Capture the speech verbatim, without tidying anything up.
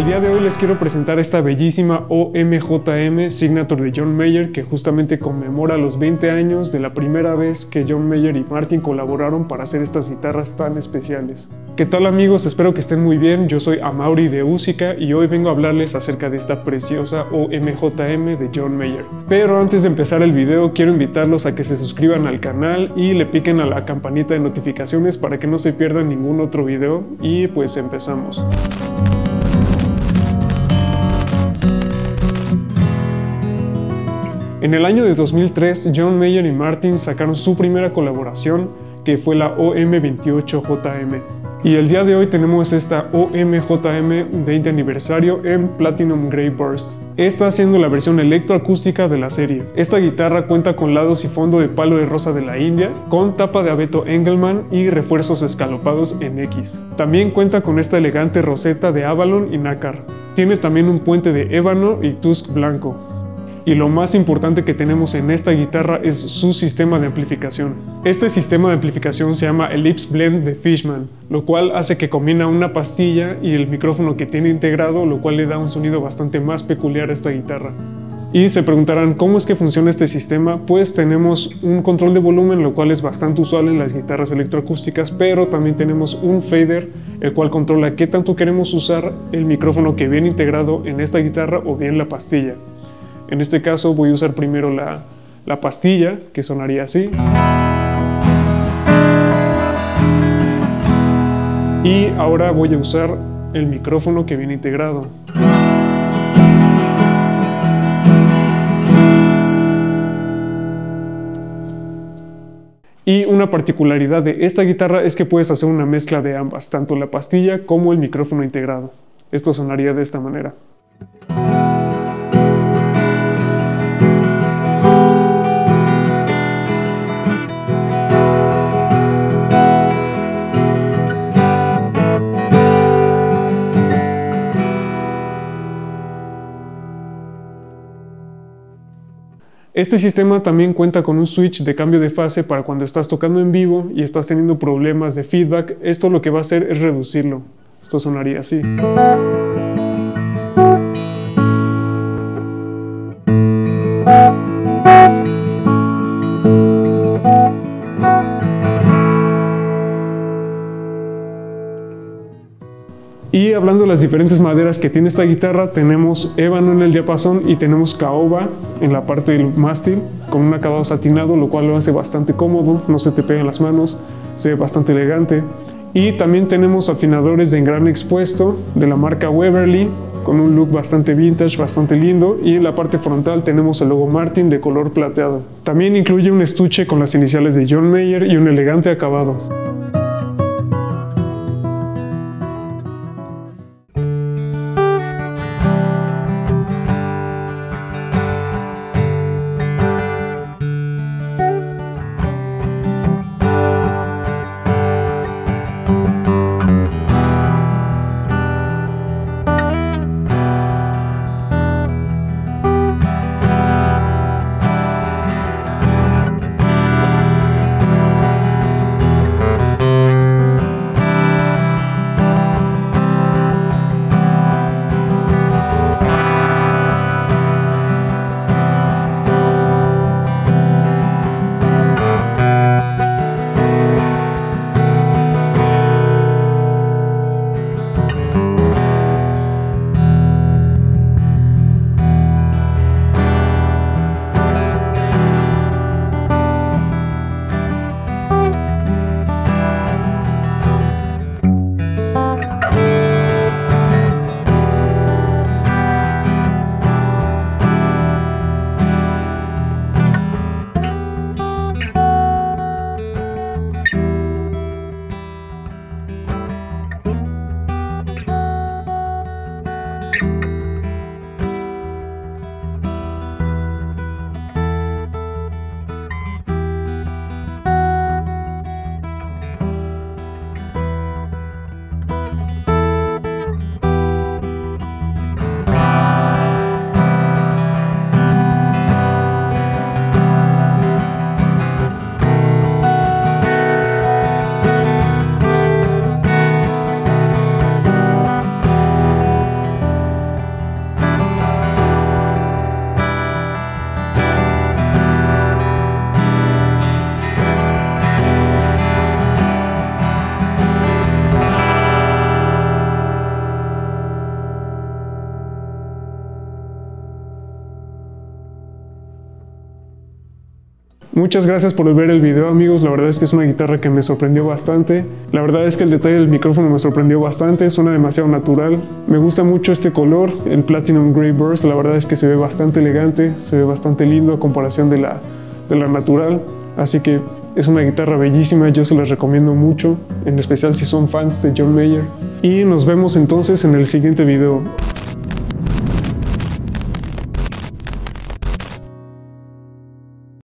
El día de hoy les quiero presentar esta bellísima O M J M Signature de John Mayer, que justamente conmemora los veinte años de la primera vez que John Mayer y Martin colaboraron para hacer estas guitarras tan especiales. ¿Qué tal, amigos? Espero que estén muy bien. Yo soy Amauri de Úsica y hoy vengo a hablarles acerca de esta preciosa O M J M de John Mayer. Pero antes de empezar el video quiero invitarlos a que se suscriban al canal y le piquen a la campanita de notificaciones para que no se pierdan ningún otro video, y pues empezamos. En el año de dos mil tres, John Mayer y Martin sacaron su primera colaboración, que fue la O M veintiocho J M. Y el día de hoy tenemos esta O M J M veinte aniversario en Platinum Grey Burst. Esta siendo la versión electroacústica de la serie. Esta guitarra cuenta con lados y fondo de palo de rosa de la India, con tapa de abeto Engelmann y refuerzos escalopados en X. También cuenta con esta elegante roseta de Avalon y Nácar. Tiene también un puente de ébano y tusk blanco. Y lo más importante que tenemos en esta guitarra es su sistema de amplificación. Este sistema de amplificación se llama Ellipse Blend de Fishman, lo cual hace que combina una pastilla y el micrófono que tiene integrado, lo cual le da un sonido bastante más peculiar a esta guitarra. Y se preguntarán, ¿cómo es que funciona este sistema? Pues tenemos un control de volumen, lo cual es bastante usual en las guitarras electroacústicas, pero también tenemos un fader, el cual controla qué tanto queremos usar el micrófono que viene integrado en esta guitarra o bien la pastilla. En este caso voy a usar primero la, la pastilla, que sonaría así. Y ahora voy a usar el micrófono que viene integrado. Y una particularidad de esta guitarra es que puedes hacer una mezcla de ambas, tanto la pastilla como el micrófono integrado. Esto sonaría de esta manera. Este sistema también cuenta con un switch de cambio de fase para cuando estás tocando en vivo y estás teniendo problemas de feedback. Esto lo que va a hacer es reducirlo. Esto sonaría así. Y hablando de las diferentes maderas que tiene esta guitarra, tenemos ébano en el diapasón y tenemos caoba en la parte del mástil, con un acabado satinado, lo cual lo hace bastante cómodo, no se te pegan las manos, se ve bastante elegante. Y también tenemos afinadores de engrane expuesto de la marca Wevarly, con un look bastante vintage, bastante lindo, y en la parte frontal tenemos el logo Martin de color plateado. También incluye un estuche con las iniciales de John Mayer y un elegante acabado. Muchas gracias por ver el video, amigos. La verdad es que es una guitarra que me sorprendió bastante. La verdad es que el detalle del micrófono me sorprendió bastante, suena demasiado natural. Me gusta mucho este color, el Platinum Grey Burst. La verdad es que se ve bastante elegante, se ve bastante lindo a comparación de la, de la natural. Así que es una guitarra bellísima, yo se las recomiendo mucho, en especial si son fans de John Mayer. Y nos vemos entonces en el siguiente video.